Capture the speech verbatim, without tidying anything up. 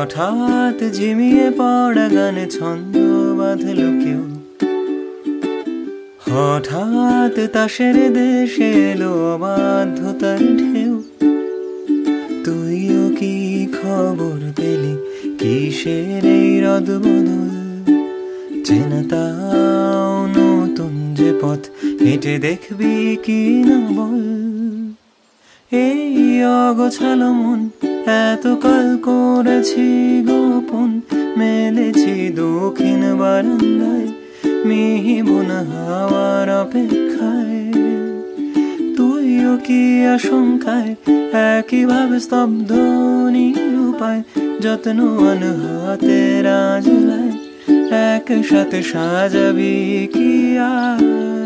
হঠাৎ ঝিমিয়ে পড়া গানে ছন্দ বাঁধল কেউ, হঠাৎ তাসের দেশে এলো অবাধ্যতার ঢেউ। তুইও কি খবর পেলি কিসের এই রদবদল? চেনা তাও নতুন যে পথ হেঁটে দেখবি কি না বল। এই অগোছালো মন এতকাল করেছি গোপন, মেলেছি দক্ষিণ বারান্দায় মিহি বোনা হাওয়ার অপেক্ষায়। তুইও কি আশঙ্কায় একইভাবে স্তব্ধ নিরুপায়, যত্নবান হাতে রাজলায় একসাথে সাজাবি কি আর?